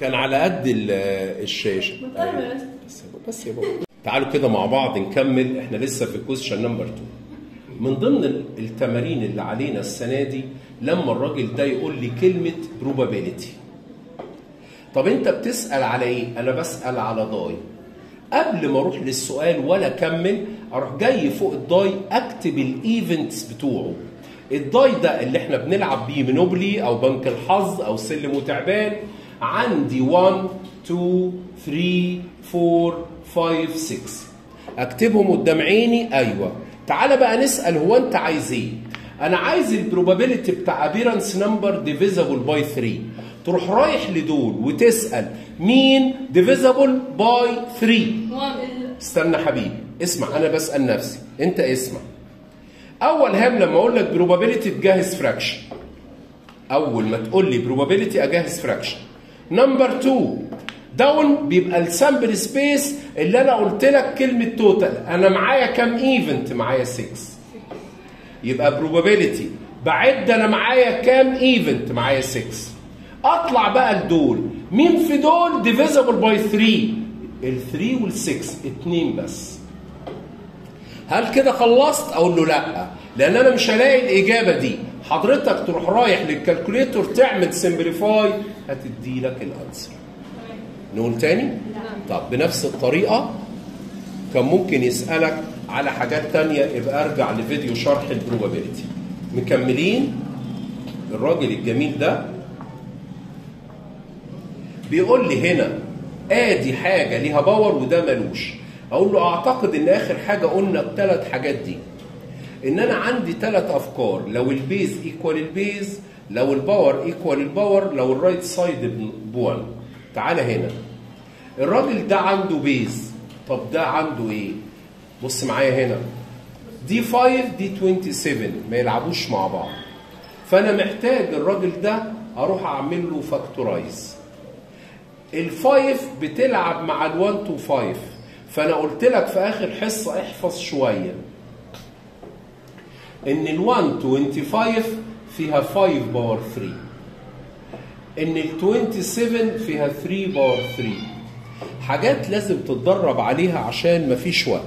كان على قد الشاشه. بس يا بابا تعالوا كده مع بعض نكمل، احنا لسه في كويشن نمبر 2. من ضمن التمارين اللي علينا السنه دي لما الراجل ده يقول لي كلمه probability. طب انت بتسال على ايه؟ انا بسال على ضاي. قبل ما اروح للسؤال ولا اكمل اروح جاي فوق الضاي اكتب الايفنتس بتوعه. الضاي ده اللي احنا بنلعب بيه مونوبولي او بنك الحظ او سلم وتعبان. عندي 1 2 3 4 5 6 اكتبهم قدام عيني. ايوه تعالى بقى نسال هو انت عايز ايه؟ انا عايز البروبابيلتي بتاع ابيرانس نمبر ديفيزابل باي 3. تروح رايح لدول وتسال مين ديفيزابل باي 3؟ استنى حبيبي اسمع، انا بسال نفسي انت اسمع. اول هام لما اقول لك بروبابيلتي تجهز فراكشن. اول ما تقول لي بروبابيلتي اجهز فراكشن. نمبر 2 داون بيبقى السامبل سبيس اللي انا قلت لك كلمه توتال. انا معايا كام ايفنت؟ معايا 6. يبقى بروبابيلتي بعد انا معايا كام ايفنت؟ معايا 6. اطلع بقى لدول، مين في دول ديفيزابل باي 3؟ ال 3 وال 6 2 بس. هل كده خلصت؟ اقول له لا، لان انا مش هلاقي الاجابه دي. حضرتك تروح رايح للكالكوليتور تعمل سمبليفاي هتدي لك الانسر. نقول تاني؟ طب بنفس الطريقه كان ممكن يسالك على حاجات تانيه، يبقى ارجع لفيديو شرح البروبابيلتي. مكملين الراجل الجميل ده بيقول لي هنا ادي حاجه ليها باور وده مالوش. اقول له اعتقد ان اخر حاجه قلنا الثلاث حاجات دي، ان انا عندي ثلاث افكار، لو البيز ايكوال البيز، لو الباور ايكوال الباور، لو الرايت سايد ب1. تعالى هنا الراجل ده عنده بيز، طب ده عنده ايه؟ بص معايا هنا دي 5 دي 27 ما يلعبوش مع بعض، فانا محتاج الراجل ده اروح اعمل له فاكتورايز. الفايف بتلعب مع ال1 تو 5، فانا قلت لك في اخر حصه احفظ شويه ان ال1 25 فيها 5 باور 3، ان ال27 فيها 3 باور 3. حاجات لازم تتدرب عليها عشان مفيش وقت.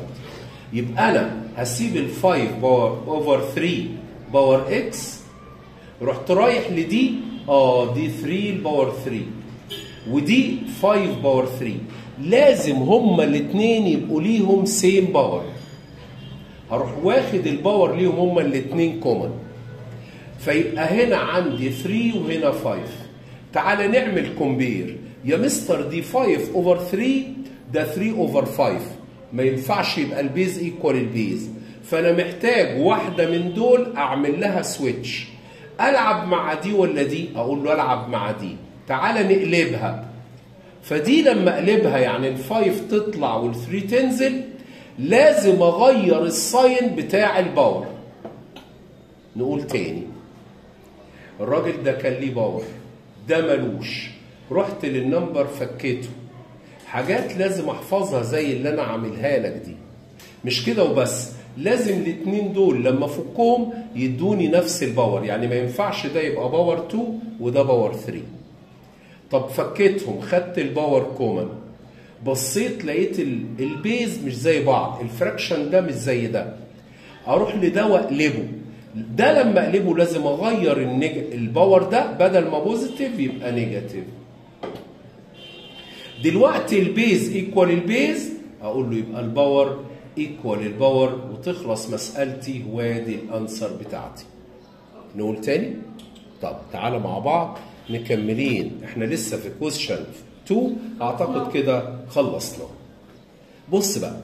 يبقى انا هسيب ال5 باور اوفر 3 باور اكس، رحت رايح لدي دي 3 باور 3 ودي 5 باور 3، لازم هما الاثنين يبقوا ليهم سيم باور. هروح واخد الباور ليهم هما الاثنين كومن، فيبقى هنا عندي 3 وهنا 5. تعالى نعمل كومبير. يا مستر دي 5 اوفر 3 ده 3 اوفر 5، ما ينفعش يبقى البيز ايكوال البيز، فانا محتاج واحده من دول اعمل لها سويتش. العب مع دي ولا دي؟ اقول له العب مع دي. تعالى نقلبها، فدي لما اقلبها يعني الفايف تطلع والثري تنزل، لازم اغير الساين بتاع الباور. نقول تاني الراجل ده كان ليه باور، ده ملوش، رحت للنمبر فكيته. حاجات لازم احفظها زي اللي انا عاملها لك دي، مش كده وبس، لازم الاثنين دول لما افكهم يدوني نفس الباور، يعني ما ينفعش ده يبقى باور 2 وده باور 3. طب فكيتهم، خدت الباور كومن، بصيت لقيت البيز مش زي بعض، الفراكشن ده مش زي ده، اروح لده واقلبه. ده لما اقلبه لازم اغير الباور ده، بدل ما بوزيتيف يبقى نيجاتيف. دلوقتي البيز ايكوال البيز، اقول له يبقى الباور ايكوال الباور، وتخلص مسالتي وادي الانسر بتاعتي. نقول تاني؟ طب تعالى مع بعض مكملين، احنا لسه في كويشن 2. اعتقد كده خلصنا. بص بقى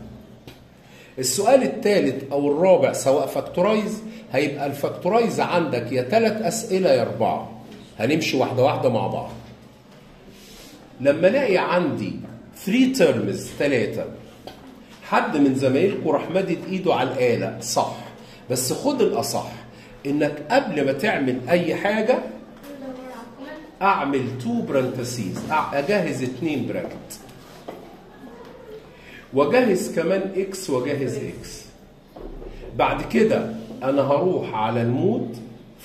السؤال الثالث او الرابع سواء فاكتورايز، هيبقى الفاكتورايز عندك يا 3 اسئله يا 4. هنمشي واحده واحده مع بعض. لما الاقي عندي 3 تيرمز 3، حد من زمايلكم راح مدد ايده على الاله صح، بس خد الاصح انك قبل ما تعمل اي حاجه اعمل 2 برانتسيز، اجهز 2 براكت، واجهز كمان اكس واجهز اكس. بعد كده انا هروح على المود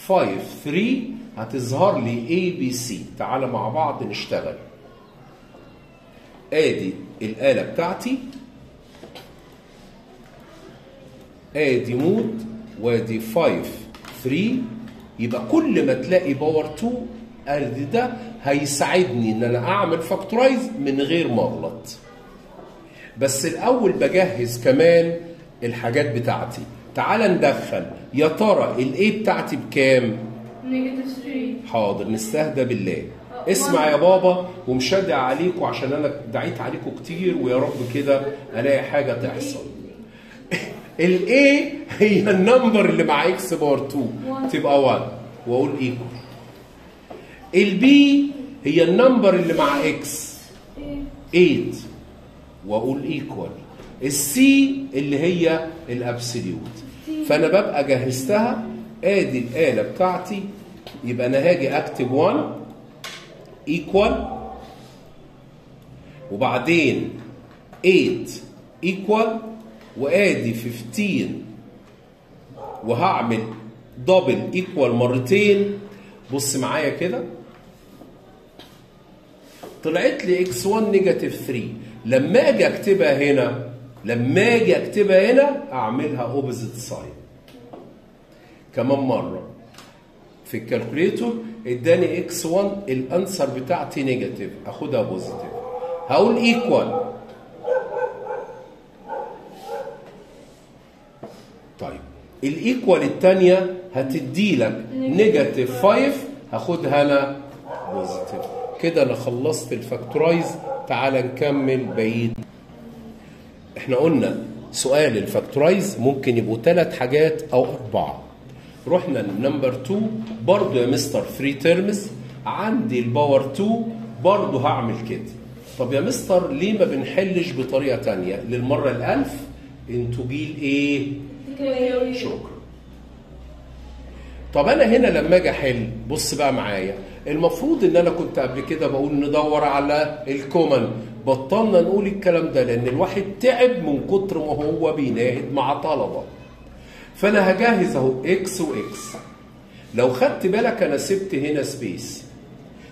5 3 هتظهر لي اي بي سي. تعالى مع بعض نشتغل. ادي الآلة بتاعتي، ادي مود وادي 5 3. يبقى كل ما تلاقي باور 2 ادي ده هيساعدني ان انا اعمل فاكتورايز من غير ما اغلط. بس الاول بجهز كمان الحاجات بتاعتي. تعالى ندخل، يا ترى الاي بتاعتي بكام؟ -3. حاضر، نستهدى بالله. اسمع يا بابا ومشجع عليكم عشان انا دعيت عليكم كتير، ويا رب كده الاقي حاجه تحصل. الاي هي النمبر اللي مع اكس باور 2 تبقى 1 واقول ايكوال. البي هي النمبر اللي مع اكس 8 واقول ايكوال. السي اللي هي الابسوليوت. فانا ببقى جهزتها، ادي الاله بتاعتي. يبقى انا هاجي اكتب 1 ايكوال وبعدين 8 ايكوال وادي 15 وهعمل دبل ايكوال مرتين. بص معايا كده، طلعت لي x1 نيجاتيف 3. لما اجي اكتبها هنا، اعملها اوبوزيت ساين كمان مره في الكالكوليتور. اداني x1 الانسر بتاعتي نيجاتيف، اخدها بوزيتيف. هقول ايكوال. طيب الايكوال الثانيه هتدي لك نيجاتيف 5، هاخدها انا بوزيتيف. كده انا خلصت الفاكتورايز. تعالى نكمل بعيد. احنا قلنا سؤال الفاكتورايز ممكن يبقوا 3 حاجات او 4. رحنا للنمبر 2 برضه يا مستر 3 تيرمز، عندي الباور 2 برضه هعمل كده. طب يا مستر ليه ما بنحلش بطريقه ثانيه؟ للمره ال1000 انتوا جيل ايه؟ شكرا. طب انا هنا لما اجي احل، بص بقى معايا، المفروض ان انا كنت قبل كده بقول ندور على الكومن، بطلنا نقول الكلام ده لان الواحد تعب من كتر ما هو بيناهد مع طلبه. فانا هجهز اهو اكس واكس. لو خدت بالك انا سبت هنا سبيس.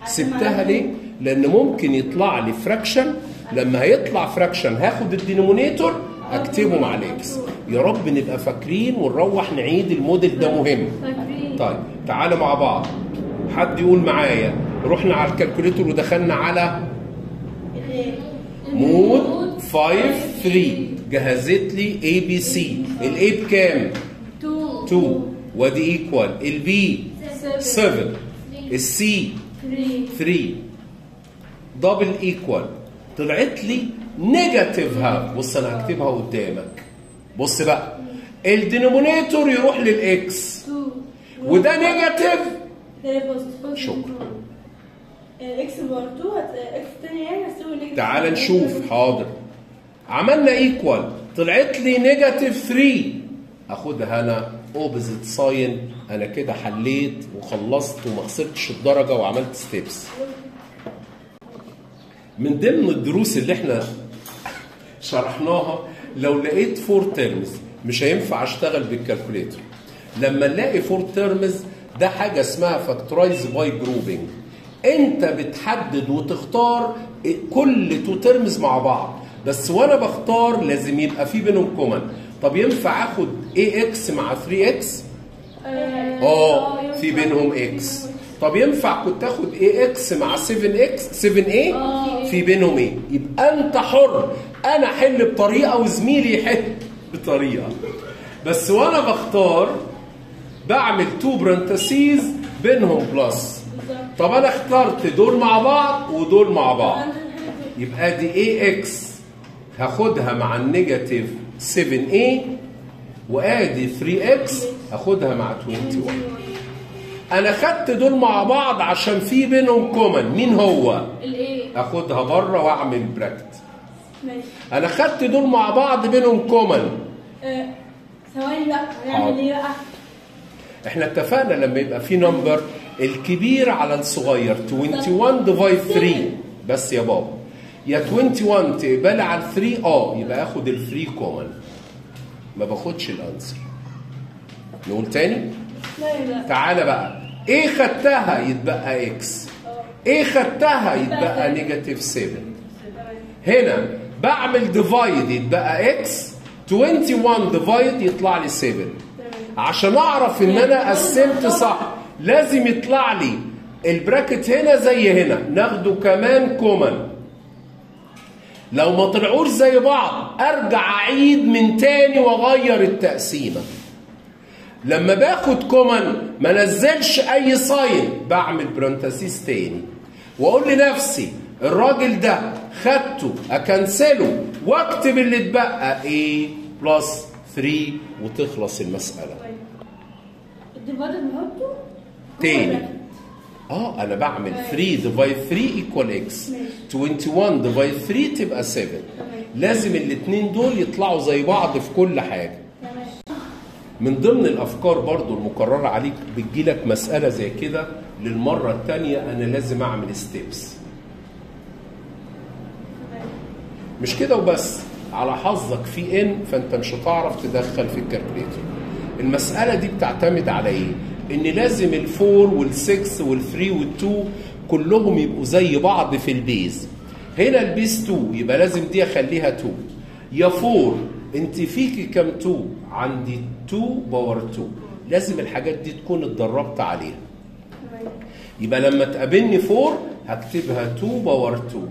سبتها ليه؟ لان ممكن يطلع لي فراكشن. لما هيطلع فراكشن هاخد الدينومينيتور اكتبه مع الاكس. يا رب نبقى فاكرين ونروح نعيد الموديل ده، مهم. طيب تعالوا مع بعض، حد يقول معايا. رحنا على الكالكوليتور ودخلنا على مود 5 3، جهزت لي اي بي سي. الاي بكام؟ 2 وادي ايكوال. البي 7، السي 3 دبل ايكوال. طلعت لي نيجاتيف هاف. بص انا هكتبها قدامك. بص بقى، الدينومينيتور يروح للاكس وده نيجاتيف. شكرا. اكس برضو اكس تاني يعني هتساوي نيجاتيف. تعال نشوف. حاضر، عملنا ايكوال، طلعت لي نيجاتيف 3، اخدها انا اوبوزيت ساين. انا كده حليت وخلصت وما خسرتش الدرجه وعملت ستيبس. من ضمن الدروس اللي احنا شرحناها، لو لقيت 4 تيرمز مش هينفع اشتغل بالكالكوليتر. لما نلاقي 4 تيرمز ده حاجه اسمها فاكتورايز باي جروبنج. انت بتحدد وتختار كل 2 تيرمز مع بعض، بس وانا بختار لازم يبقى في بينهم كومن. طب ينفع اخد اي اكس مع 3 اكس؟ اه في بينهم اكس. طب ينفع كنت تاخد اي اكس مع 7 اكس 7 ايه؟ في بينهم ايه؟ يبقى انت حر، انا احل بطريقه وزميلي يحل بطريقه. بس وانا بختار بعمل 2 برانتسيز بينهم بلس. طب انا اخترت دول مع بعض ودول مع بعض، يبقى دي اي اكس هاخدها مع النيجاتيف 7 ايه وادي 3 اكس هاخدها مع 21. أنا خدت دول مع بعض عشان في بينهم كومن، مين هو؟ الإيه؟ آخدها بره وأعمل براكت. ماشي. أنا خدت دول مع بعض بينهم كومن. ثواني بقى، هنعمل إيه بقى؟ إحنا اتفقنا لما يبقى في نمبر الكبير على الصغير 21 ديفايد 3. بس يا بابا، يا 21 تقبلي على 3 يبقى آخد ال 3 كومن. ما باخدش الأنسر. نقول تاني؟ تعالى بقى، ايه خدتها يتبقى اكس، ايه خدتها يتبقى نيجاتيف 7. هنا بعمل ديفايد يتبقى اكس 21 ديفايد يطلع لي 7. عشان اعرف ان انا قسمت صح لازم يطلع لي البراكت هنا زي هنا، ناخده كمان كومن. لو ما طلعوش زي بعض ارجع اعيد من تاني واغير التقسيمه. لما باخد كومن ما نزلش اي ساين، بعمل برانتسيس تاني واقول لنفسي الراجل ده خدته اكنسله واكتب اللي اتبقى ايه بلس 3 وتخلص المساله. الديفايد نحطه تاني. انا بعمل 3 ديفايد 3 ايكوال اكس، 21 ديفايد 3 تبقى 7. لازم الاثنين دول يطلعوا زي بعض في كل حاجه. من ضمن الافكار برضو المكرره عليك بتجيلك مساله زي كده للمره الثانيه، انا لازم اعمل ستيبس. مش كده وبس، على حظك في ان فانت مش هتعرف تدخل في الكالكوليتر. المساله دي بتعتمد على ايه؟ ان لازم الفور والسكس والثري والتو كلهم يبقوا زي بعض في البيز. هنا البيز 2 يبقى لازم دي اخليها 2. يا فور انت فيكي كام 2؟ عندي 2 باور 2. لازم الحاجات دي تكون اتدربت عليها. يبقى لما تقابلني فور هكتبها 2 باور 2.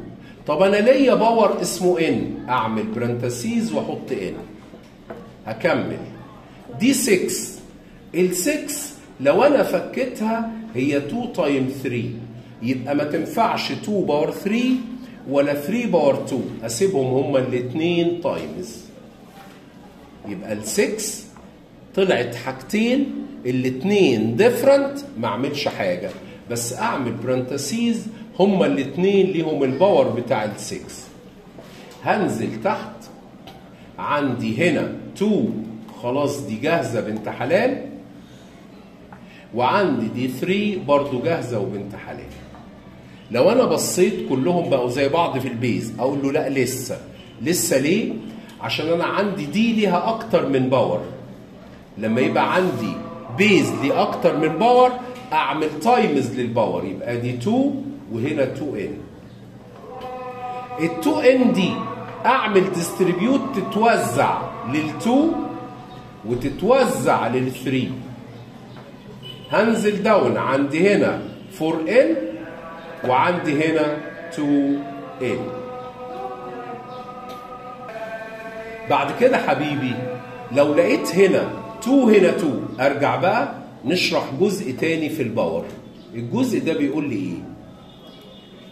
طب انا ليا باور اسمه ان، اعمل برانتسيز واحط ان. هكمل. دي 6. ال 6 لو انا فكتها هي 2 تايم 3، يبقى ما تنفعش 2 باور 3 ولا 3 باور 2، اسيبهم هما الاثنين تايمز. يبقى ال 6 طلعت حاجتين الاثنين ديفرنت، ما اعملش حاجه بس اعمل برانتسيز، هما الاثنين ليهم الباور بتاع ال 6. هنزل تحت عندي هنا 2 خلاص دي جاهزه بنت حلال، وعندي دي 3 برضو جاهزه وبنت حلال. لو انا بصيت كلهم بقوا زي بعض في البيز اقول له لا لسه ليه؟ عشان انا عندي دي ليها اكتر من باور. لما يبقى عندي بيز ليه اكتر من باور اعمل تايمز للباور، يبقى دي 2 وهنا 2 ان. ال 2 ان دي اعمل ديستريبيوت تتوزع لل 2 وتتوزع لل 3. هنزل داون عندي هنا 4 ان وعندي هنا 2 ان. بعد كده حبيبي لو لقيت هنا 2 هنا 2 ارجع بقى نشرح جزء تاني في الباور. الجزء ده بيقول لي ايه؟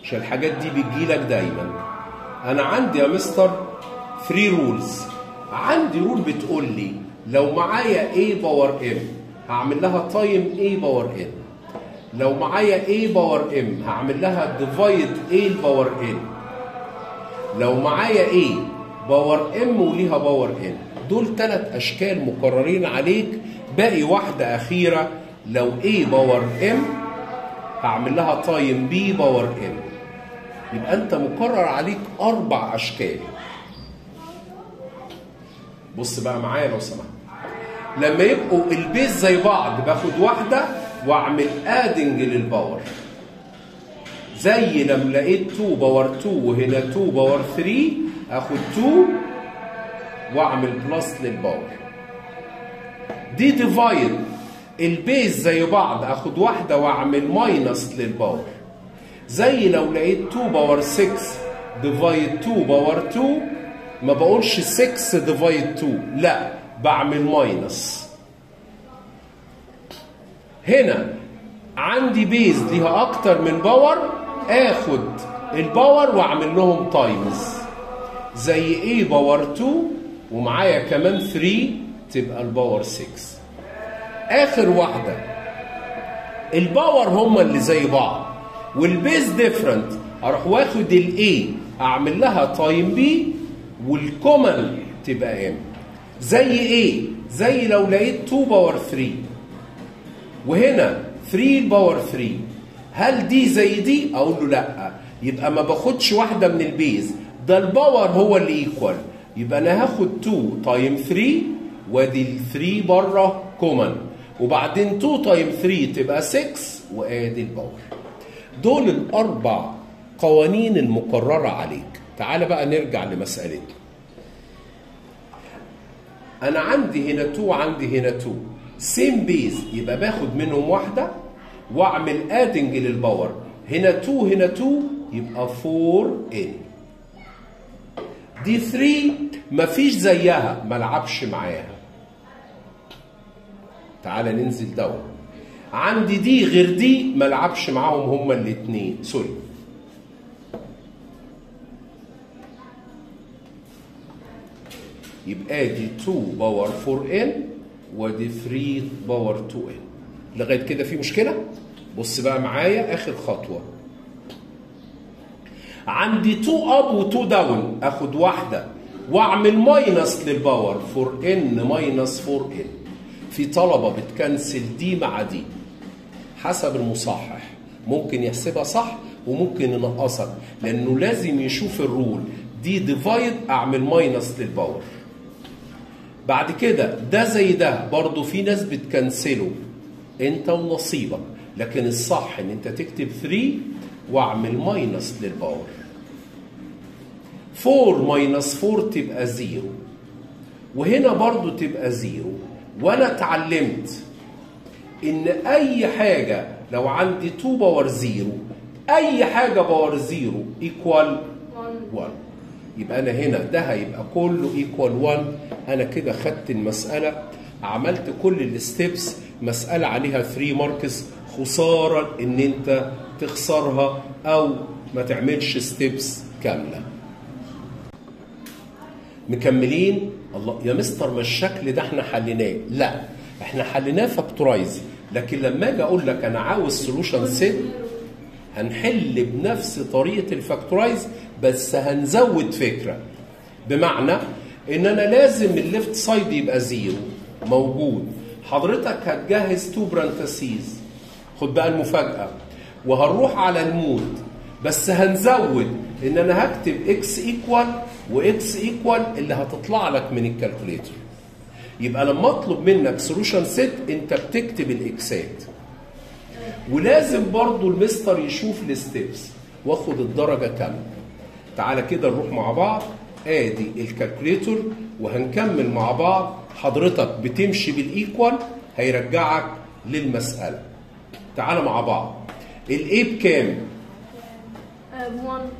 عشان الحاجات دي بتجيلك دايما. انا عندي يا مستر 3 رولز. عندي رول بتقول لي لو معايا A باور M هعمل لها تايم A باور N. لو معايا A باور M هعمل لها ديفايد A باور N. لو معايا A باور M وليها باور N. دول 3 اشكال مكررين عليك. باقي واحده اخيره، لو A باور M هعمل لها تايم B باور M. يبقى انت مكرر عليك 4 اشكال. بص بقى معايا لو سمحت. لما يبقوا البيز زي بعض باخد واحده واعمل ادنج للباور، زي لما لقيت 2 باور 2 وهنا 2 باور 3 اخد 2 واعمل بلس للباور. دي ديفايد البيز زي بعض اخد واحده واعمل ماينس للباور، زي لو لقيت 2 باور 6 ديفايد 2 باور 2. ما بقولش 6 ديفايد 2، لا بعمل ماينس. هنا عندي بيز ليها اكتر من باور، اخد الباور واعمل لهم تايمز، زي ايه باور 2 ومعايا كمان 3 تبقى الباور 6. اخر واحده الباور هما اللي زي بعض والبيز ديفرنت، اروح واخد الاي اعمل لها تايم بي والكومن تبقى ام، زي ايه؟ زي لو لقيت 2 باور 3 وهنا 3 باور 3. هل دي زي دي؟ اقول له لا، يبقى ما باخدش واحده من البيز، ده الباور هو اللي ايكوال. يبقى انا هاخد 2 تايم 3 وادي ال 3 بره كومن، وبعدين 2 تايم 3 تبقى 6 وادي الباور. دول ال4 قوانين المقررة عليك. تعال بقى نرجع لمسألتنا. أنا عندي هنا 2 وعندي هنا 2 سيم بيز، يبقى باخد منهم واحدة وأعمل أدنج للباور، هنا 2 هنا 2 يبقى 4n. دي 3 مفيش زيها، ملعبش معاها. تعالى ننزل دور. عندي دي غير دي، ملعبش معاهم هما الاتنين، سوري. يبقى دي 2 باور 4n ودي 3 باور 2n. لغايه كده في مشكله؟ بص بقى معايا اخر خطوه. عندي 2 اب و 2 داون، اخد واحده واعمل ماينس للباور 4n ماينس 4n. في طلبه بتكنسل دي مع دي حسب المصحح، ممكن يحسبها صح وممكن ينقصها، لانه لازم يشوف الرول. دي ديفايد اعمل ماينس للباور. بعد كده ده زي ده، برضه في ناس بتكنسله، انت ونصيبك، لكن الصح ان انت تكتب 3 واعمل ماينس للباور. 4 ماينس 4 تبقى 0، وهنا برضه تبقى 0. وانا اتعلمت ان اي حاجه لو عندي 2 باور 0 اي حاجه باور 0 ايكوال 1. يبقى انا هنا ده هيبقى كله ايكوال 1. انا كده خدت المساله، عملت كل الستبس، مساله عليها 3 ماركس. خساره ان انت تخسرها او ما تعملش ستبس كامله. مكملين. الله يا مستر، ما الشكل ده احنا حليناه. لا، احنا حليناه فاكتورايز، لكن لما اجي اقول لك انا عاوز سولوشن سيت هنحل بنفس طريقه الفاكتورايز، بس هنزود فكره. بمعنى ان انا لازم الليفت سايد يبقى 0 موجود، حضرتك هتجهز 2 برانتسيز. خد بقى المفاجاه، وهنروح على المود، بس هنزود ان انا هكتب اكس ايكوال واكس ايكوال اللي هتطلع لك من الكالكوليتر. يبقى لما اطلب منك سولوشن سيت انت بتكتب الاكسات. ولازم برضو المستر يشوف الستبس واخد الدرجه كامله. تعالى كده نروح مع بعض، ادي الكالكوليتر وهنكمل مع بعض. حضرتك بتمشي بالايكوال هيرجعك للمساله. تعالى مع بعض. الاي بكام؟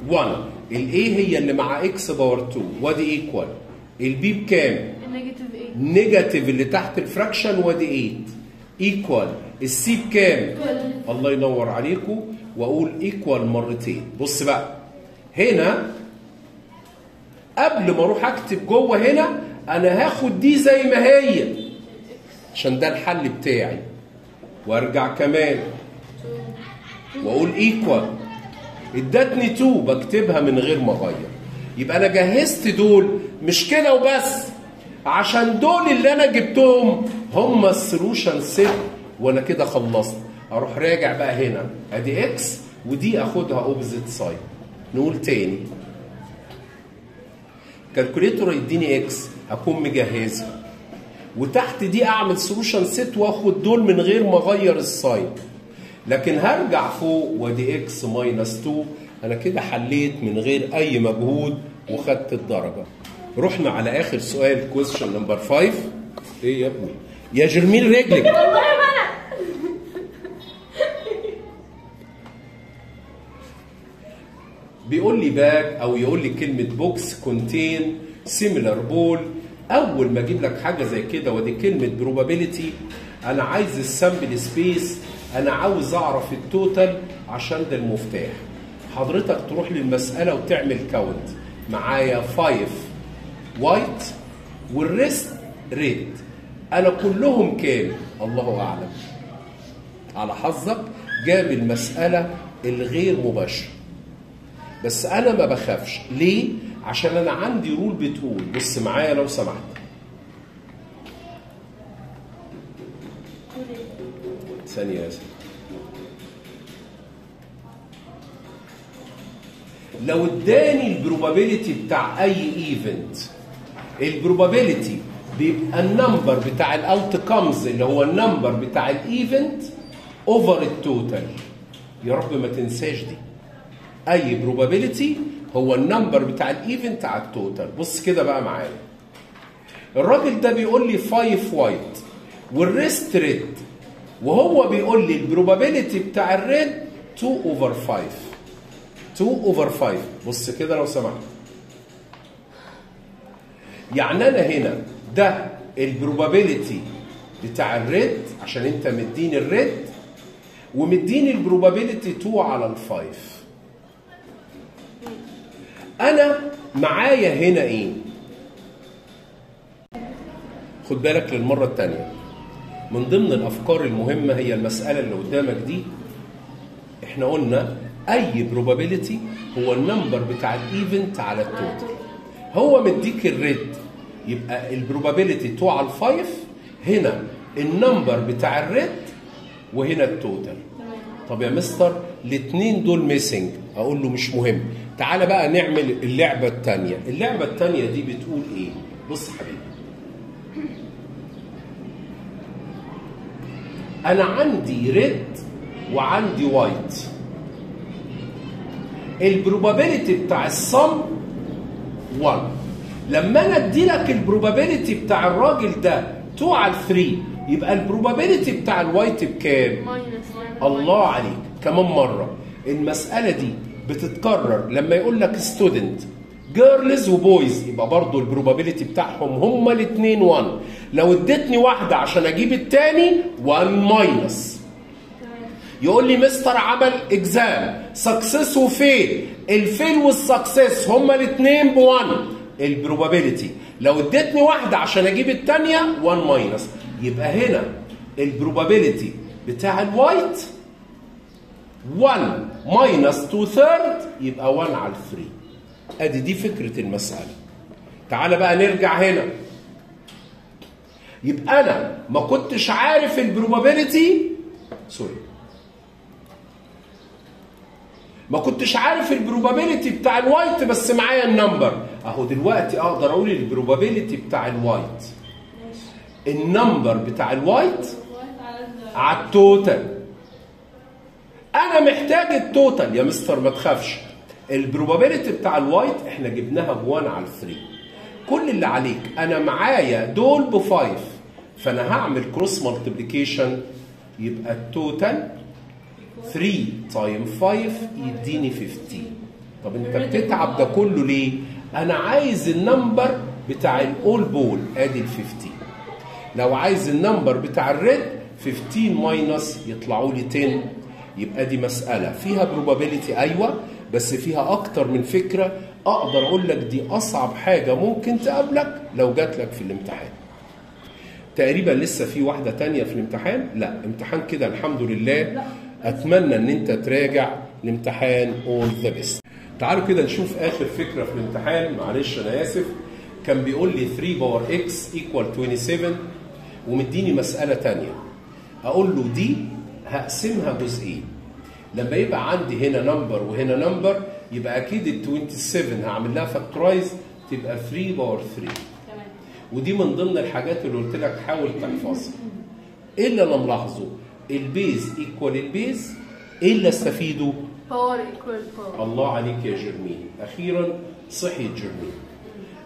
1. الاي هي اللي مع اكس باور 2 وادي ايكوال. البي بكام؟ نيجاتيف اللي تحت الفراكشن وادي 8 ايكوال. السي بكام؟ 12. الله ينور عليكم. واقول ايكوال مرتين. بص بقى هنا، قبل ما اروح اكتب جوه هنا انا هاخد دي زي ما هي عشان ده الحل بتاعي، وارجع كمان واقول ايكوال. ادتني 2 بكتبها من غير ما اغير. يبقى انا جهزت دول مش كده وبس، عشان دول اللي انا جبتهم هم السولوشن سيت. وانا كده خلصت. اروح راجع بقى هنا، ادي اكس ودي اخدها اوبزيت سايد. نقول تاني، كالكوليتور يديني اكس اكون مجهزها، وتحت دي اعمل سولوشن سيت واخد دول من غير ما اغير السايد، لكن هرجع فوق وادي اكس ماينس 2. انا كده حليت من غير اي مجهود وخدت الدرجه. رحنا على اخر سؤال، كويشن نمبر 5. ايه يا ابني يا جرميل رجلك؟ والله ما انا. بيقول لي باك، او يقول لي كلمه بوكس كونتين سيميلر بول. اول ما اجيب لك حاجه زي كده وادي كلمه بروبابيلتي، انا عايز السامبل سبيس، أنا عاوز أعرف التوتال عشان ده المفتاح. حضرتك تروح للمسألة وتعمل كاونت. معايا 5 وايت والريست ريد. أنا كلهم كام؟ الله أعلم. على حظك جاب المسألة الغير مباشرة. بس أنا ما بخافش، ليه؟ عشان أنا عندي رول بتقول، بص معايا لو سمحت. ثانية يا سيدي. لو اداني البروبابيلتي بتاع أي ايفنت، البروبابيلتي بيبقى النمبر بتاع الاوتكمز اللي هو النمبر بتاع الايفنت اوفر التوتال. يا رب ما تنساش دي. اي بروبابيلتي هو النمبر بتاع الايفنت على التوتال. بص كده بقى معايا، الراجل ده بيقول لي 5 وايت والريست ريد، وهو بيقول لي البروبابيلتي بتاع الريد 2/5. 2/5 بص كده لو سمحت. يعني انا هنا ده البروبابيلتي بتاع الريد عشان انت مديني الريد ومديني البروبابيلتي 2/5. انا معايا هنا ايه؟ خد بالك للمرة التانية، من ضمن الافكار المهمة هي المسألة اللي قدامك دي. احنا قلنا اي بروبابيلتي هو النمبر بتاع الايفنت على التوتال، هو مديك الريد يبقى البروبابيلتي 2/5، هنا النمبر بتاع الريد وهنا التوتال. طب يا مستر الاثنين دول ميسنج، اقول له مش مهم، تعالى بقى نعمل اللعبة التانية. اللعبة التانية دي بتقول ايه؟ بص حبيبي، انا عندي ريد وعندي وايت، البروبابيلتي بتاع الصم 1. لما انا ادي لك البروبابيلتي بتاع الراجل ده 2/3 يبقى البروبابيلتي بتاع الوايت بكام؟ الله عليك. كمان مره، المساله دي بتتكرر لما يقول لك ستودنت جيرلز وبويز، يبقى برضه البروبابيلتي بتاعهم هما الاثنين 1. لو اديتني واحده عشان اجيب الثاني 1-. يقول لي مستر عمل اكزام سكسس وفيل، الفيل والسكسس هما الاثنين ب1 البروبابيلتي. لو اديتني واحده عشان اجيب الثانيه 1-. يبقى هنا البروبابيلتي بتاع الوايت 1-2/3 يبقى 1/3. ادي دي فكره المساله. تعالى بقى نرجع هنا، يبقى انا ما كنتش عارف البروبابيلتي، سوري، ما كنتش عارف البروبابيلتي بتاع الوايت بس معايا النمبر. اهو دلوقتي اقدر اقول البروبابيلتي بتاع الوايت، النمبر بتاع الوايت على التوتال. انا محتاج التوتال يا مستر، ما تخافش، البروبابيلتي بتاع الوايت احنا جبناها ب1/3. كل اللي عليك انا معايا دول ب5، فانا هعمل كروس مالتبليكيشن، يبقى التوتال 3 × 5 يديني 15. طب انت بتتعب ده كله ليه؟ انا عايز النمبر بتاع الاول بول، ادي ال 15. لو عايز النمبر بتاع الريد 15- يطلعوا لي 10. يبقى دي مسألة فيها بروبابيلتي، ايوه، بس فيها اكتر من فكرة. اقدر اقول لك دي اصعب حاجة ممكن تقابلك لو جات لك في الامتحان. تقريبا لسه في واحدة تانية في الامتحان؟ لا، امتحان كده الحمد لله. اتمنى ان انت تراجع الامتحان all the best. تعالوا كده نشوف اخر فكرة في الامتحان. معلش انا اسف، كان بيقول لي 3 × x = 27 ومديني مسألة تانية. اقول له دي هقسمها جزئين، لما يبقى عندي هنا نمبر وهنا نمبر يبقى اكيد ال 27 هعمل لها فاكتورايز تبقى 3/3. ودي من ضمن الحاجات اللي قلت لك حاول تحفظها. ايه اللي انا ملاحظه؟ البيز ايكوال البيز، ايه اللي استفيده؟ باور ايكوال باور. الله عليك يا جرمين، اخيرا صحيت جرمين.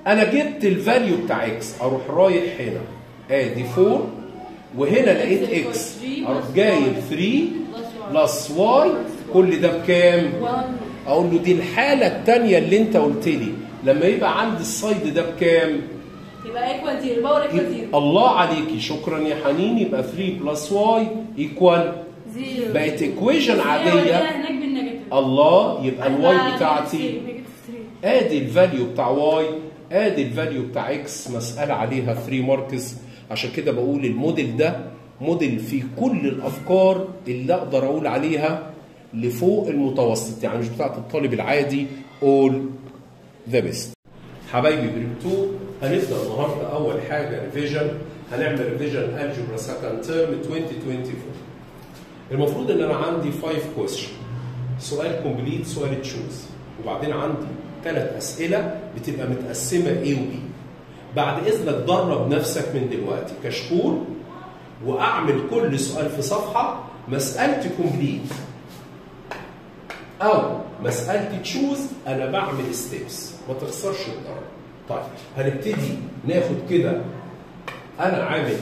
انا جبت الفاليو بتاع اكس، اروح رايح هنا ادي 4، وهنا لقيت اكس اروح جايب 3 + y، كل ده بكام؟ اقول له دي الحاله الثانيه اللي انت قلت لي لما يبقى عندي السايد ده بكام؟ يبقى ايكوال زيرو، باور ايكوال زيرو. الله عليكي، شكرا يا حنين. يبقى 3 + y = 0، بقت ايكويشن عاديه هناك بالنيجاتيف. الله، يبقى الواي بتاعتي ادي الفاليو بتاع واي، ادي الفاليو بتاع اكس. مساله عليها 3 ماركس، عشان كده بقول الموديل ده موديل فيه كل الافكار اللي اقدر اقول عليها لفوق المتوسط، يعني مش بتاعت الطالب العادي. all the best حبايبي. بريك 2، هنبدا النهارده اول حاجه ريفيجن. هنعمل ريفيجن الجبرا سكند ترم 2024. المفروض ان انا عندي 5 كويشن، سؤال كومبليت، سؤال تشوز، وبعدين عندي 3 اسئله بتبقى متقسمه A وB. بعد اذنك درب نفسك من دلوقتي كشكور، واعمل كل سؤال في صفحه، مسالتي كومبليت او مسألتي تشوز، أنا بعمل ستيبس، ما تخسرش الضرب. طيب هنبتدي ناخد كده، أنا عامل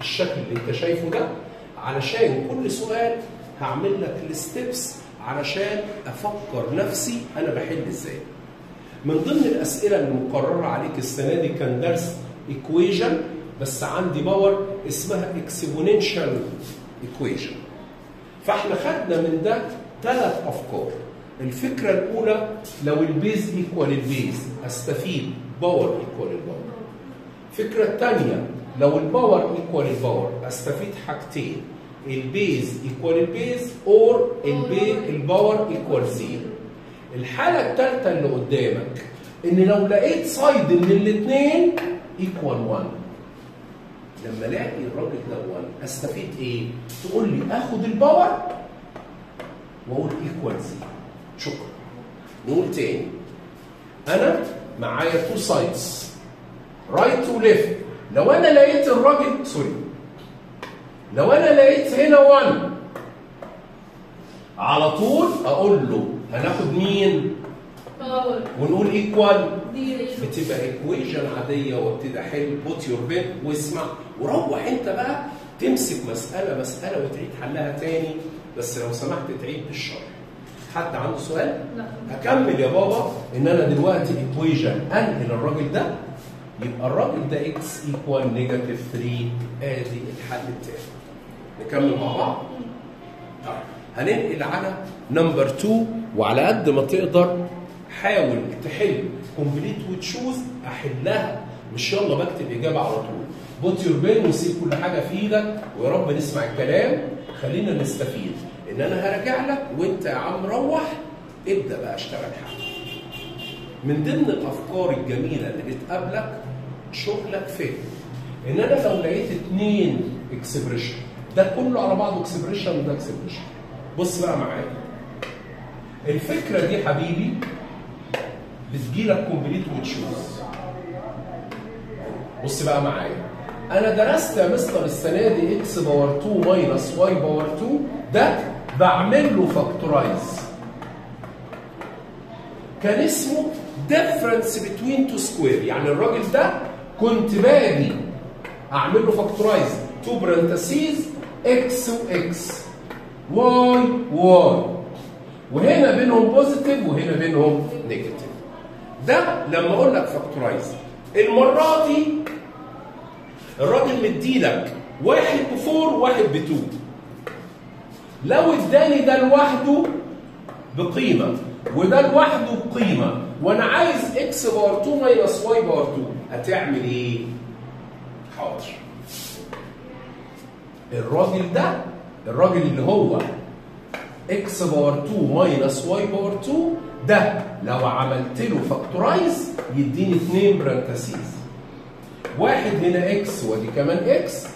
الشكل اللي أنت شايفه ده علشان كل سؤال هعمل لك الستيبس علشان أفكر نفسي أنا بحل إزاي. من ضمن الأسئلة اللي مقررة عليك السنة دي كان درس إيكويجن، بس عندي باور اسمها إكسبوننشال إيكويجن. فإحنا خدنا من ده ثلاث أفكار. الفكرة الأولى، لو البيز إيكوال البيز أستفيد باور إيكوال الباور. الفكرة الثانية، لو الباور إيكوال الباور أستفيد حاجتين، البيز إيكوال البيز أور الباور إيكوال زيرو. الحالة الثالثة اللي قدامك إن لو لقيت سايد من الاثنين إيكوال 1، لما ألاقي الراجل ده 1 أستفيد إيه؟ تقول لي آخد الباور وأقول إيكوال زيرو. شكرا. نقول تاني، أنا معايا تو سايدز رايت وليفت، لو أنا لقيت الراجل لو أنا لقيت هنا 1 على طول أقول له هناخد مين؟ باور ونقول إيكوال، بتبقى إيكويجن عادية وابتدي أحل. بوت يور بيت واسمع، وروح أنت بقى تمسك مسألة مسألة وتعيد حلها تاني، بس لو سمحت تعيد بالشرح. حد عنده سؤال؟ لا. هكمل يا بابا. ان انا دلوقتي ايكويجن انقل الراجل ده، يبقى الراجل ده اكس ايكوال نيجاتيف 3. ادي الحل التاني. نكمل مع بعض؟ طيب هننقل على نمبر 2، وعلى قد ما تقدر حاول تحل كومبليت وتشوز، احلها مش يلا بكتب اجابه على طول. بوت يور بين وسيب كل حاجه في ايدك، ويا رب نسمع الكلام، خلينا نستفيد. ان انا هرجع لك وانت يا عم روح ابدا بقى اشتغل حاجه. من ضمن الافكار الجميله اللي بتقابلك شغلك فين؟ ان انا لو لقيت 2 اكسبريشن، ده كله على بعضه اكسبريشن وده اكسبريشن. بص بقى معايا. الفكره دي حبيبي بتجيلك كومبليت وتشوز. بص بقى معايا. انا درست يا مستر السنه دي اكس باور 2 ماينس واي باور 2، ده بعمل له فاكتورايز. كان اسمه ديفرنس بتوين تو سكوير، يعني الراجل ده كنت باجي اعمل له فاكتورايز تو برنتسيز اكس واكس، واي واي، وهنا بينهم بوزيتيف وهنا بينهم نيجاتيف. ده لما اقول لك فاكتورايز. المره دي الراجل مديلك واحد بفور واحد بتو، لو اداني ده لوحده بقيمه وده لوحده بقيمه وانا عايز اكس باور 2 ماينس واي باور 2، هتعمل ايه؟ حاضر. الراجل ده الراجل اللي هو اكس باور 2 ماينس واي باور 2، ده لو عملت له فاكتورايز يديني 2 برنتسيز، واحد هنا اكس ودي كمان اكس،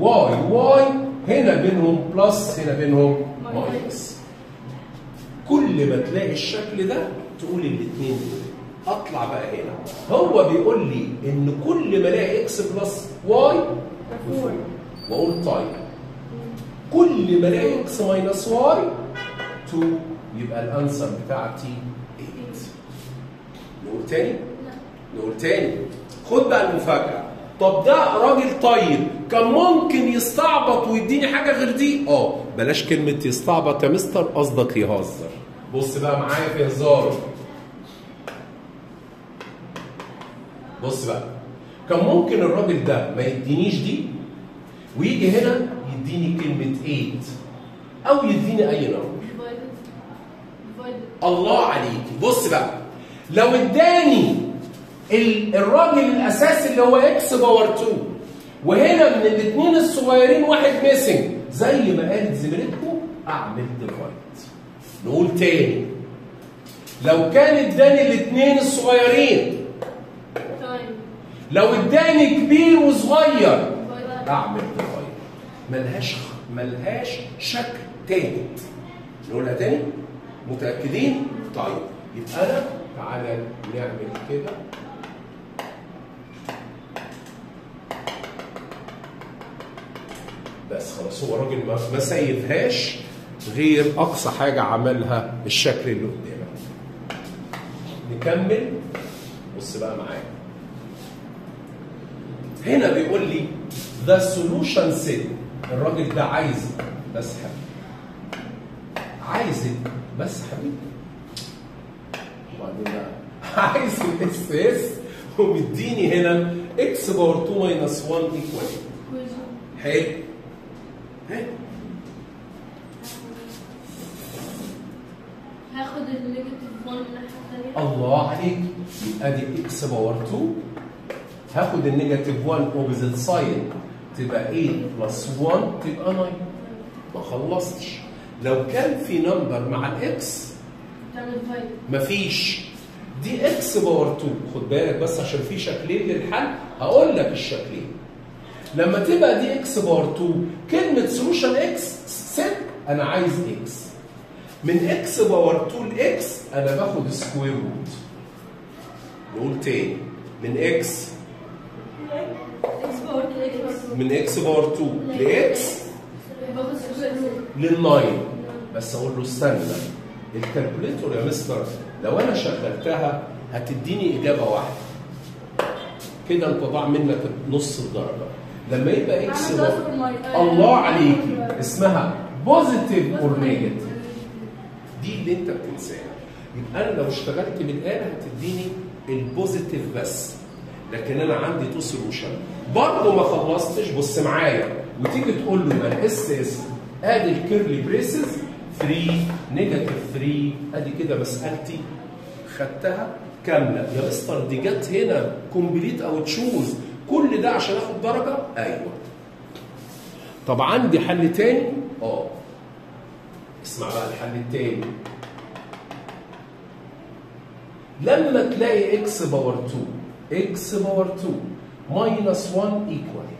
واي واي، هنا بينهم بلس هنا بينهم ماينس. كل ما تلاقي الشكل ده تقول الاثنين دول. اطلع بقى هنا، هو بيقول لي ان كل ما الاقي اكس بلس واي بفور، واقول طيب كل ما الاقي اكس ماينس واي 2، يبقى الانسر بتاعتي 8. نقول تاني؟ نقول تاني. خد بقى المفاجأة. طب ده راجل طيب كان ممكن يستعبط ويديني حاجة غير دي؟ بلاش كلمة يستعبط يا مستر، قصدك يهزر. بص بقى معايا في هزاره. بص بقى، كان ممكن الراجل ده ما يدينيش دي ويجي هنا يديني كلمة 8 أو يديني أي نمبر. الله عليكي. بص بقى، لو اداني الراجل الاساسي اللي هو اكس باور 2 وهنا من الاثنين الصغيرين واحد ميسنج، زي ما قالت زميلتكم اعمل ديفايد. نقول تاني، لو كان اداني الاثنين الصغيرين، لو اداني كبير وصغير اعمل ديفايد. ملهاش شكل تاني. نقولها تاني؟ متاكدين؟ طيب يبقى انا تعالى نعمل كده. بس خلاص، هو الراجل ما سيبهاش، غير أقصى حاجة عملها الشكل اللي قدامك. نكمل. بص بقى معايا. هنا بيقول لي ذا سولوشن سيت. الراجل ده عايز مسحة. عايز مسحة وبعدين بقى عايز الاس اس ومديني هنا اكس باور 2 ماينس 1 ايكوال. حلو. ها؟ هاخد النيجاتيف 1 من الناحيه الثانيه. الله عليك. يبقى دي اكس باور 2. هاخد النيجاتيف 1 اوبزيت سايد تبقى 8 بلس 1 تبقى 9. ما خلصتش. لو كان في نمبر مع الاكس مفيش. دي اكس باور 2. خد بالك بس عشان في شكلين للحل هقول لك الشكلين. لما تبقى دي اكس باور 2 كلمه سولوشن اكس ست انا عايز اكس. من اكس باور 2 لاكس انا باخد سكوير روت. نقول تاني من اكس باور 2 لاكس باخد سكوير روت للناين. بس اقول له استنى الكالكوليتور يا مستر لو انا شغلتها هتديني اجابه واحده. كده انت ضاع منك نص الدرجه. لما يبقى اكس الله عليكي اسمها بوزيتيف اور نيجاتيف. دي اللي انت بتنساها. يبقى انا لو اشتغلت بالاله هتديني البوزيتيف بس. لكن انا عندي تو سولوشن برضه ما خلصتش. بص معايا وتيجي تقول له ما الاس اس ادي الكيرلي بريسز 3 نيجاتيف 3. ادي كده مسالتي خدتها كامله يا مستر. دي جت هنا كومبليت او تشوز كل ده عشان اخد درجه. ايوه. طب عندي حل تاني. اسمع بقى الحل التاني. لما تلاقي اكس باور 2 ماينس 1 ايكوال.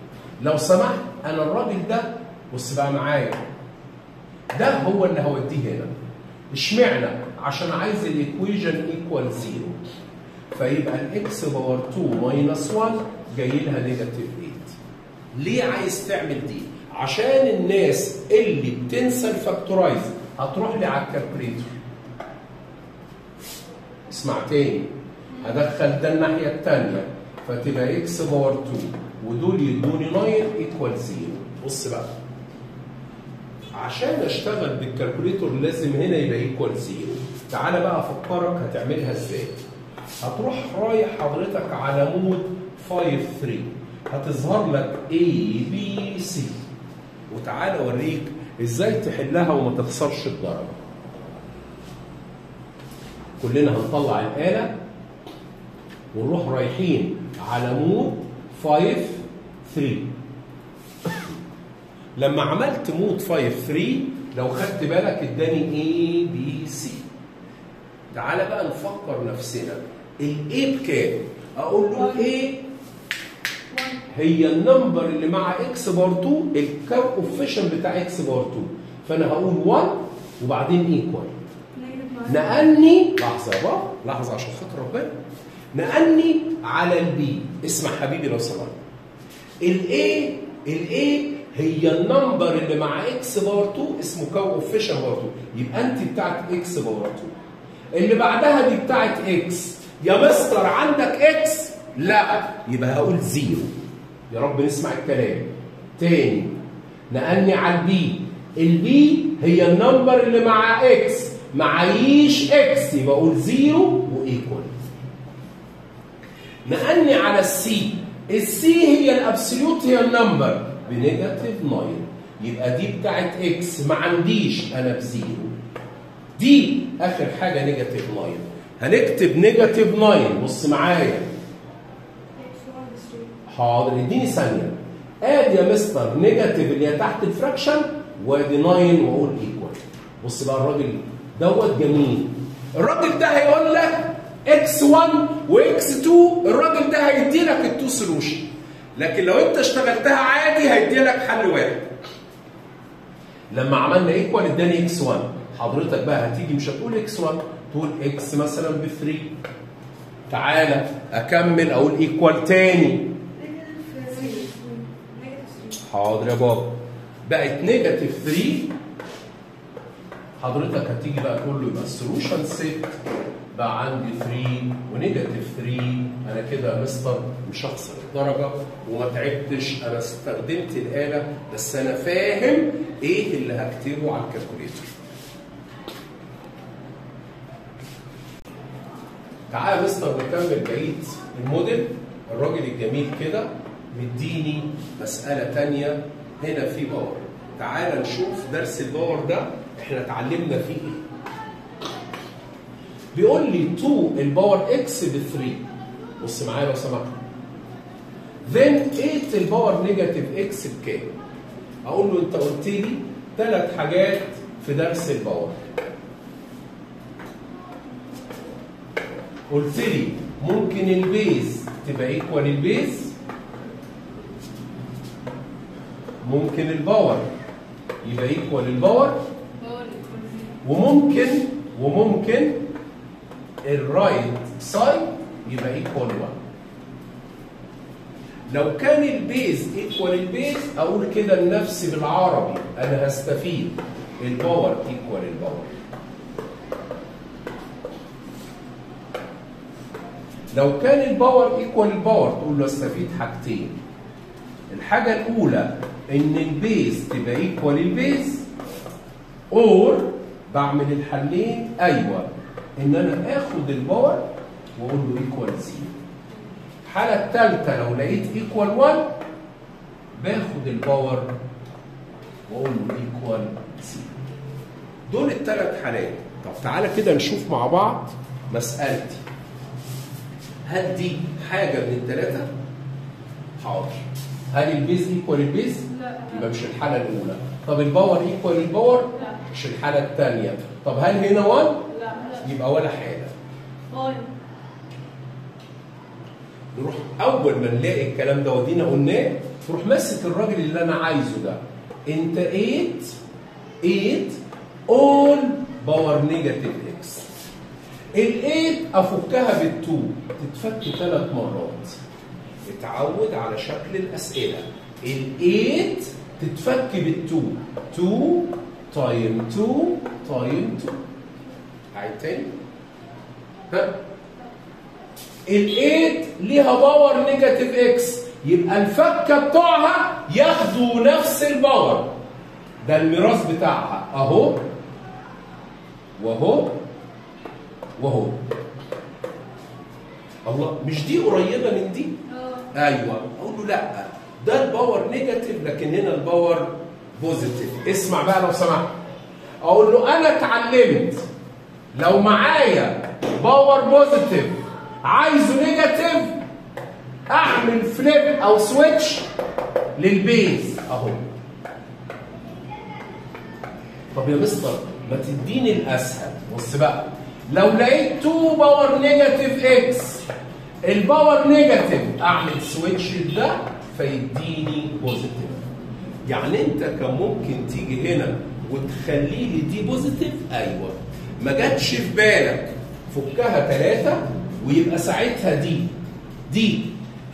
لو سمحت انا الراجل ده بص بقى معايا ده هو اللي هوديه هنا. اشمعنى؟ عشان عايز الايكويجن ايكوال زيرو. فيبقى الاكس باور 2 ماينس 1 جاي لها نيجاتيف 8. ليه عايز تعمل دي؟ عشان الناس اللي بتنسى الفاكتورايز هتروح لي على الكالكوليتور. اسمع تاني. هدخل ده الناحيه الثانيه فتبقى اكس باور 2 ودول يدوني 9 ايكوال زيرو. بص بقى عشان اشتغل بالكالكوليتور لازم هنا يبقى ايكوال زيرو. تعالى بقى افكرك هتعملها ازاي. هتروح رايح حضرتك على مود 5 3 هتظهر لك اي بي سي. وتعالى اوريك ازاي تحلها وما تخسرش الدرجه. كلنا هنطلع الاله ونروح رايحين على مود 5 3. لما عملت مود 5 3 لو خدت بالك اداني اي بي سي. تعالى بقى نفكر نفسنا الاي بكام؟ اقول له ايه هي النمبر اللي مع اكس باور 2 الكوفيشنت بتاع اكس باور 2. فانا هقول 1 وبعدين ايكوال. نقلني لحظه بقى لحظه عشان خاطر ربنا. نقلني على البي. اسمع حبيبي لو سمحت. الاي هي النمبر اللي مع اكس باور 2 اسمه كوفيشنت باور 2. يبقى انت بتاعت اكس باور 2. اللي بعدها دي بتاعت اكس. يا مستر عندك اكس؟ لا. يبقى هقول زيرو. يا رب نسمع الكلام تاني. نقلني على البي. البي هي النمبر اللي مع اكس. معيش اكس يبقى اقول زيرو وايكوال. نقلني على السي. السي هي الابسوليوت هي النمبر بنيجاتيف 9. يبقى دي بتاعت اكس ما عنديش انا بزيرو. دي اخر حاجه نيجاتيف 9. هنكتب نيجاتيف 9. بص معايا. حاضر اديني ثانيه. ادي يا مستر نيجاتيف اللي هي تحت الفراكشن وادي 9 واقول ايكوال. بص بقى الراجل دوت جميل. الراجل ده هيقول لك اكس 1 واكس 2. الراجل ده هيدي لك التو سولوشن. لكن لو انت اشتغلتها عادي هيدي لك حل واحد. لما عملنا ايكوال اداني اكس 1. حضرتك بقى هتيجي مش هتقول اكس 1 تقول اكس مثلا ب 3. تعالى اكمل اقول ايكوال تاني. حاضر يا بابا. بقت نيجاتيف 3 حضرتك هتيجي بقى كله يبقى السولوشن سيت بقى عندي 3 ونيجاتيف 3. انا كده يا مستر مش هخسر الدرجه وما تعبتش، انا استخدمت الاله بس انا فاهم ايه اللي هكتبه على الكالكوليتر. تعالى يا مستر نكمل بقيه الموديل. الراجل الجميل كده مديني مساله ثانيه هنا في باور. تعالى نشوف درس الباور ده احنا اتعلمنا فيه ايه. بيقول لي 2 الباور اكس ب 3. بص معايا لو سمحت. then 8 الباور نيجاتيف اكس بكام؟ اقول له انت قلت لي 3 حاجات في درس الباور. قلت لي ممكن البيز تبقى ايكوال البيز، ممكن الباور يبقى ايكوال الباور، وممكن الرايت سايد يبقى ايكوال 1. لو كان البيز ايكوال البيز اقول كده لنفسي بالعربي انا هستفيد الباور ايكوال الباور. لو كان الباور ايكوال الباور تقول له استفيد حاجتين. الحاجه الاولى ان البيز تبقى ايكوال البيز، اور بعمل الحلين ايوه ان انا اخد الباور واقول له ايكوال 0. الحاله الثالثه لو لقيت ايكوال 1 باخد الباور واقول له ايكوال 0. دول الثلاث حالات. طب تعالى كده نشوف مع بعض مسالتي. هدي حاجه من الثلاثه. حاضر. هل البيز ايكوال البيز؟ لا. يبقى مش الحاله الاولى. طب الباور ايكوال الباور؟ لا. مش الحاله الثانيه. طب هل هنا 1؟ لا. يبقى ولا حاجه. طيب نروح اول ما نلاقي الكلام ده ودينا قلناه تروح ماسك الراجل اللي انا عايزه ده. انت 8 اول باور نيجاتيف اكس. ال 8 افكها بال 2 تتفك 3 مرات. اتعود على شكل الاسئله. ال 8 تتفك بال 2 2 تايم 2 تايم 2. عيد تاني. ها؟ ال 8 ليها باور نيجاتيف اكس، يبقى الفكه بتوعها ياخدوا نفس الباور. ده الميراث بتاعها اهو واهو واهو. الله، مش دي قريبه من دي؟ ايوه. اقول له لا ده الباور نيجاتيف لكن هنا الباور بوزيتيف. اسمع بقى لو سمحت. اقول له انا اتعلمت لو معايا باور بوزيتيف عايزه نيجاتيف اعمل فليب او سويتش للبيز اهو. طب يا مستر ما تديني الاسهل. بص بقى لو لقيت 2 باور نيجاتيف اكس الباور نيجاتيف اعمل سويتش لده فيديني بوزيتيف. يعني انت كان ممكن تيجي هنا وتخلي لي دي بوزيتيف. ايوه. ما جاتش في بالك فكها 3 ويبقى ساعتها دي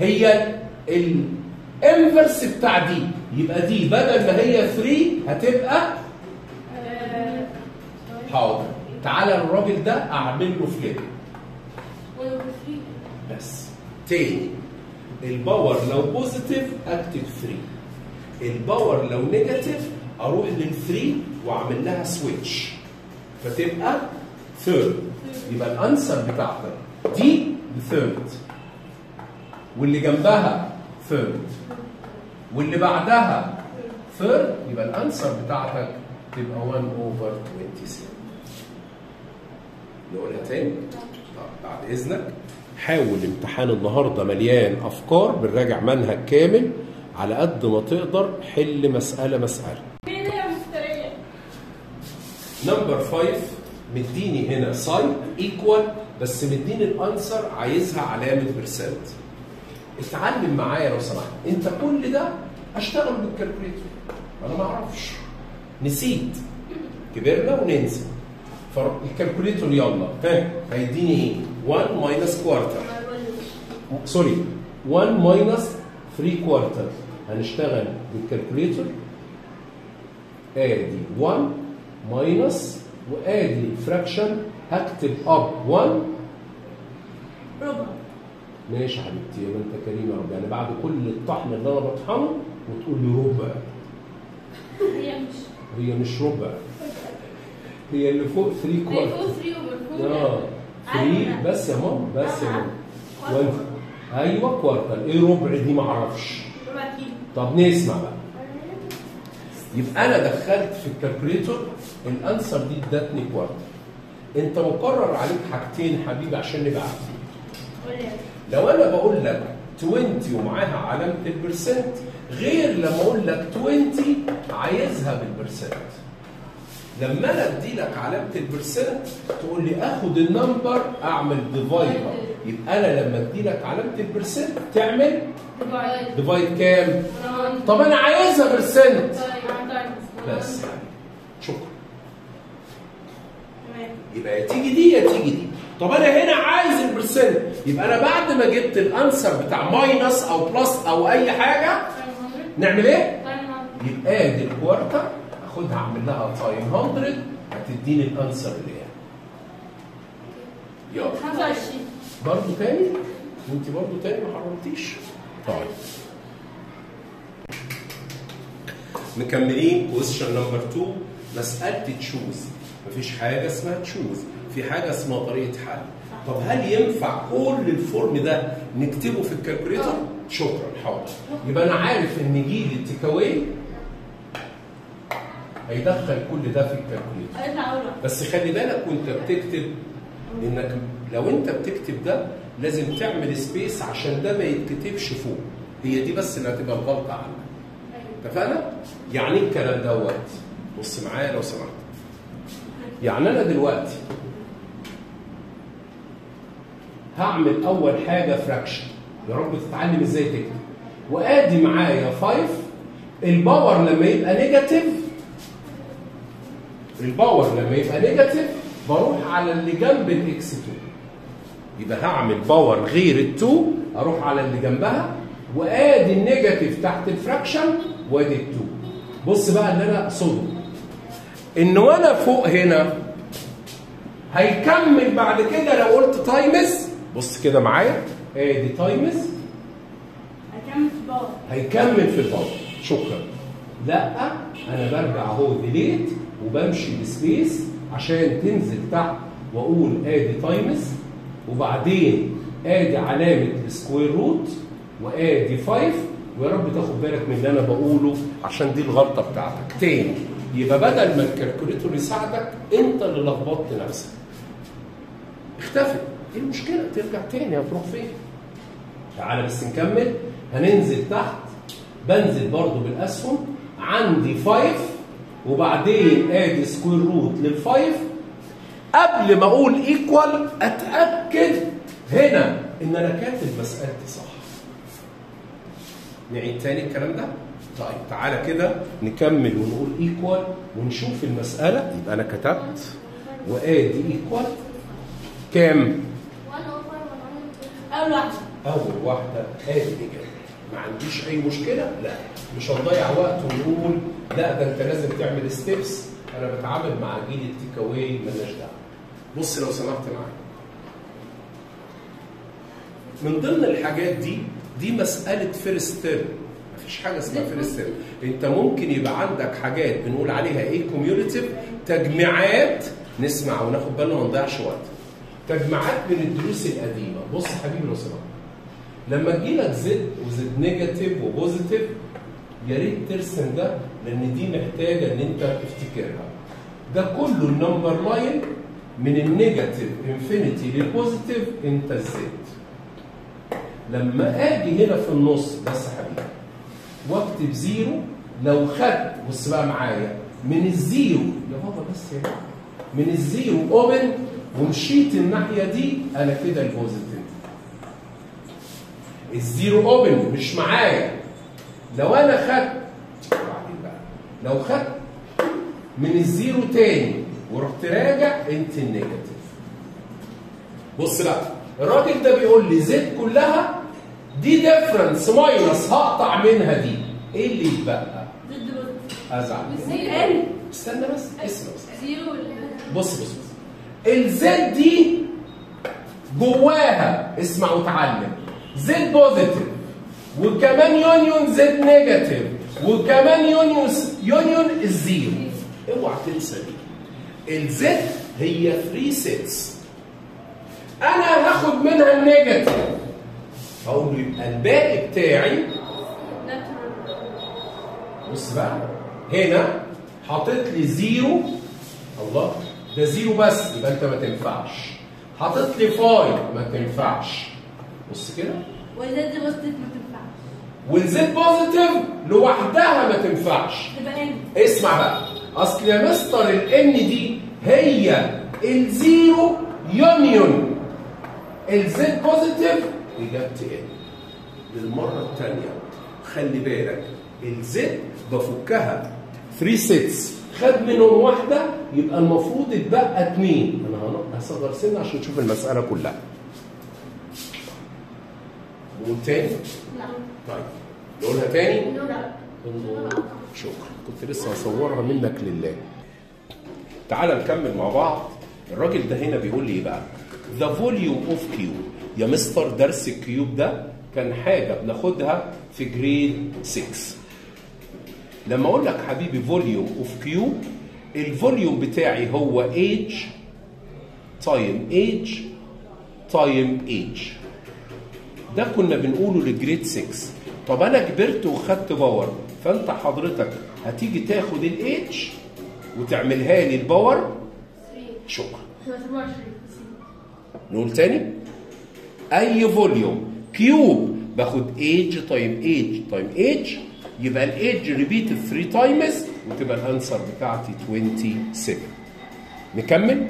هي الانفرس بتاع دي. يبقى دي بدل ما هي 3 هتبقى حاضر. تعالى الراجل ده اعمل له فليب بس تاني. الباور لو بوزيتيف اكتب 3، الباور لو نيجاتيف اروح لل 3 واعمل لها سويتش فتبقى ثيرد. يبقى الانسر بتاعتك دي ثيرد، واللي جنبها ثيرد، واللي بعدها ثيرد. يبقى الانسر بتاعتك تبقى 1 اوفر 27. نقولها تاني؟ طب بعد اذنك حاول. امتحان النهارده مليان افكار، بنراجع منهج كامل على قد ما تقدر. حل مساله مساله. فين يا مستريح؟ نمبر 5 مديني هنا ساين ايكوال بس مديني الانسر عايزها علامه برسنت. اتعلم معايا لو سمحت. انت كل ده اشتغل بالكالكوليتر. انا ما اعرفش، نسيت، كبرنا وننسى. فالكالكوليتر يلا ها هيديني ايه؟ 1 ماينس كوارتر، سوري 1 ماينس 3 كوارتر. هنشتغل بالكالكوليتر. ادي 1 ماينس وادي فراكشن هكتب اب 1 ربع. ماشي يا حبيبتي، يبقى انت كريم يا رب، يعني بعد كل الطحن اللي انا بطحنه وتقول لي ربع. هي مش ربع، هي اللي فوق 3 كوارت، فوق 3 ومن فوق 3 بس يا ماما، بس يا ماما وانت ايوه كوارتر. ايه ربع دي؟ معرفش. ربع كيلو. طب نسمع بقى. يبقى انا دخلت في الكالكوليتور الانسر دي ادتني كوارتر. انت مقرر عليك حاجتين حبيبي عشان نبقى عارفين. لو انا بقول لك 20 ومعاها علامه البرسنت، غير لما اقول لك 20 عايزها بالبرسنت. لما انا ادي لك علامه البرسنت تقول لي اخد النمبر اعمل ديفايدر، يبقى انا لما ادي لك علامه البرسنت تعمل ديفايد كام؟ طب انا عايزها برسنت بس. شكرا. يبقى يا تيجي دي يا تيجي دي. طب انا هنا عايز البرسنت، يبقى انا بعد ما جبت الانسر بتاع ماينس او بلس او اي حاجه نعمل ايه؟ يبقى ادي الكوارتر اخدها اعمل لها تايم 100 هتديني الانسر اللي هي. يلا 25 برضه تاني، وانت برضه تاني ما حرمتيش. طيب مكملين كويشن نمبر 2، مساله تشوز. مفيش حاجه اسمها تشوز، في حاجه اسمها طريقه حل. طب هل ينفع كل الفورم ده نكتبه في الكالكوليتر؟ شكرا حاضر. يبقى انا عارف ان جيل التيكاواي هيدخل كل ده في الكالكوليتر، بس خلي بالك وانت بتكتب انك لو انت بتكتب ده لازم تعمل سبيس عشان ده ما يتكتبش فوق. هي دي بس اللي هتبقى الغلطه عنك. اتفقنا؟ يعني ايه الكلام دوت؟ بص معايا لو سمحت. يعني انا دلوقتي هعمل اول حاجه فراكشن، يا رب تتعلم ازاي تكتب، وادي معايا 5 الباور لما يبقى نيجاتيف، الباور لما يبقى نيجاتيف بروح على اللي جنب الاكس 2، يبقى هعمل باور غير ال 2 اروح على اللي جنبها وادي النيجاتيف تحت الفراكشن وادي ال 2. بص بقى اللي انا اقصده ان وانا فوق هنا هيكمل بعد كده لو قلت تايمز، بص كده معايا ادي تايمز هيكمل في الباور، هيكمل في الباور. شكرا. لا انا برجع اهو ديليت وبمشي بسبيس عشان تنزل تحت واقول ادي تايمز وبعدين ادي علامه السكوير روت وادي 5، ويا رب تاخد بالك من اللي انا بقوله عشان دي الغلطه بتاعتك تاني. يبقى بدل ما الكالكوليتور يساعدك انت اللي لخبطت نفسك. اختفت، ايه المشكله؟ ترجع تاني، هتروح فين؟ تعالى بس نكمل. هننزل تحت، بنزل برضو بالاسهم، عندي 5 وبعدين ادي سكوير روت للفايف. قبل ما اقول ايكوال اتاكد هنا ان انا كاتب مسالتي صح. نعيد تاني الكلام ده؟ طيب تعالى كده نكمل ونقول ايكوال ونشوف المساله. يبقى انا كتبت وادي ايكوال كام؟ اول واحده ادي الاجابه. ما عنديش اي مشكله، لا مش هنضيع وقت ونقول لا ده انت لازم تعمل ستيبس، انا بتعامل مع جيل التيك اواي مالناش دعوه. بص لو سمحت معايا، من ضمن الحاجات دي مساله فيرست تيرم. مفيش حاجه اسمها فيرست تيرم، انت ممكن يبقى عندك حاجات بنقول عليها ايه كوميوليتيف، تجميعات. نسمع وناخد بالنا ما نضيعش وقت. تجميعات من الدروس القديمه. بص حبيبي لو سمحت، لما تجيلك زد وزد نيجاتيف وبوزيتيف يا ريت ترسم ده لان دي محتاجه ان انت تفتكرها. ده كله النمبر لاين من النيجاتيف انفينيتي للبوزيتيف انت الزد. لما اجي هنا في النص بس حبيبي واكتب زيرو، لو خدت بص بقى معايا من الزيرو يا بابا بس يا جماعه، من الزيرو اوبن ومشيت الناحيه دي انا كده البوزيتيف. الزيرو اوبن مش معايا، لو انا خدت لو خدت من الزيرو تاني ورحت راجع انت النيجاتيف. بص بقى الراجل ده بيقول لي زد كلها دي ديفرنس ماينس هقطع منها دي، ايه اللي يتبقى؟ ازعل استنى بس اسمع بس. بص بص الزد دي جواها اسمع وتعلم زد بوزيتيف وكمان يونيون زد نيجاتيف وكمان يونيون الزيرو. اوعى تنسى دي الزد هي 3 سيتس. انا هاخد منها النيجاتيف هقول له يبقى الباقي بتاعي بص بقى هنا حاطط لي 0 الله ده 0 بس يبقى انت ما تنفعش. حاطط لي 5 ما تنفعش. بص كده والزد بوزيتيف ما تنفعش والزد بوزيتيف لوحدها ما تنفعش تبقى ان. اسمع بقى اصل يا مستر الان دي هي الزيرو يونيون الزد بوزيتيف اجابتي ان. للمره الثانيه خلي بالك الزد بفكها 3 سيتس خد منهم واحده يبقى المفروض اتبقى 2. انا هصغر سنه عشان تشوف المساله كلها. نقول تاني؟ لا. طيب نقولها تاني؟ لا. شكرا، كنت لسه هصورها منك لله. تعالى نكمل مع بعض. الراجل ده هنا بيقول لي ايه بقى؟ ذا فوليوم اوف كيوب. يا مستر درس الكيوب ده كان حاجه بناخدها في جريد 6. لما اقول لك حبيبي فوليوم اوف كيوب، الفوليوم بتاعي هو H تايم H تايم H. ده كنا بنقوله لجريد 6. طب انا كبرت وخدت باور، فانت حضرتك هتيجي تاخد الاتش وتعملها لي الباور. شكرا. نقول تاني اي فوليوم كيوب باخد اتش تايم اتش تايم اتش يبقى الاتش ريبيت 3 تايمز وتبقى الانسر بتاعتي 27. نكمل.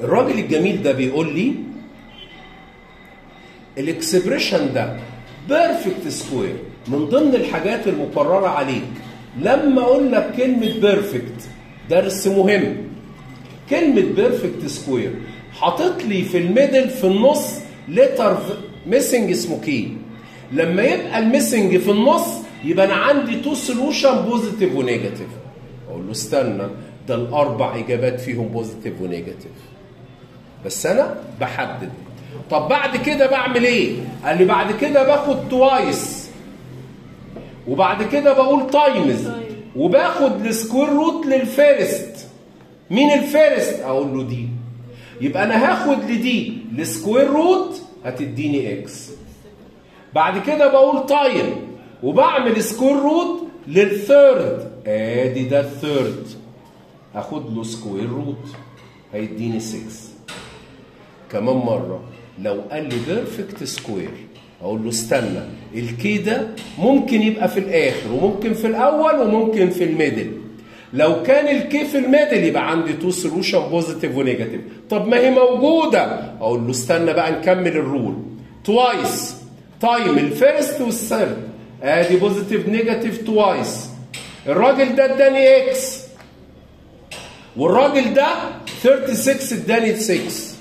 الراجل الجميل ده بيقول لي الاكسبريشن ده بيرفكت سكوير. من ضمن الحاجات المقرره عليك لما اقول لك كلمه بيرفكت درس مهم. كلمه بيرفكت سكوير حاطط لي في الميدل في النص لتر ميسنج اسمه كي. لما يبقى الميسنج في النص يبقى انا عندي 2 سولوشن بوزيتيف ونيجاتيف. اقول له استنى ده ال4 اجابات فيهم بوزيتيف ونيجاتيف بس انا بحدد. طب بعد كده بعمل ايه؟ قال لي بعد كده باخد توايس وبعد كده بقول تايمز وباخد السكوير روت للفيرست. مين الفيرست؟ اقول له دي. يبقى انا هاخد لدي السكوير روت هتديني اكس. بعد كده بقول تايم وبعمل سكوير روت للثيرد. ادي ده الثيرد هاخد له سكوير روت هيديني 6. كمان مره لو قال لي بيرفكت سكوير اقول له استنى الكي ده ممكن يبقى في الاخر وممكن في الاول وممكن في الميدل. لو كان الكي في الميدل يبقى عندي 2 سولوشن بوزيتيف ونيجاتيف. طب ما هي موجوده. اقول له استنى بقى نكمل الرول. توايس تايم الفيرست والثيرد ادي بوزيتيف نيجاتيف توايس. الراجل ده اداني اكس والراجل ده 36 اداني 6.